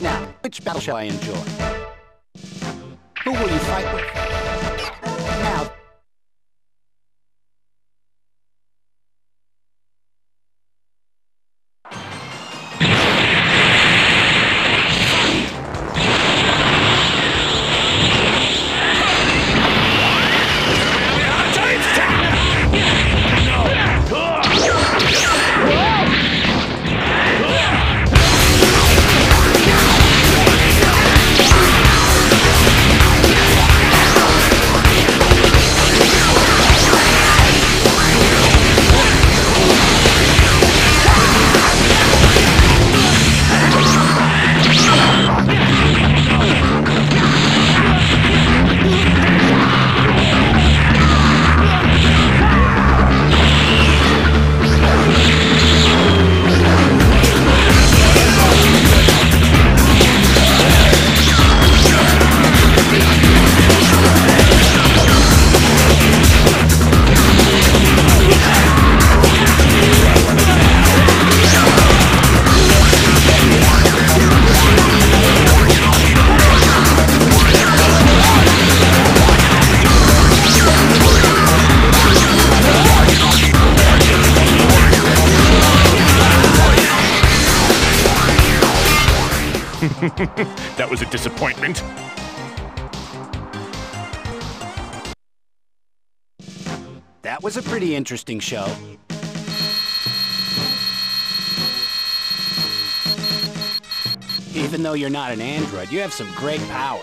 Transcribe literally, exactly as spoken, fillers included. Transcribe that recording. Now, which battle shall I enjoy? Who will you fight with? Now. That was a disappointment. That was a pretty interesting show. Even though you're not an android, you have some great power.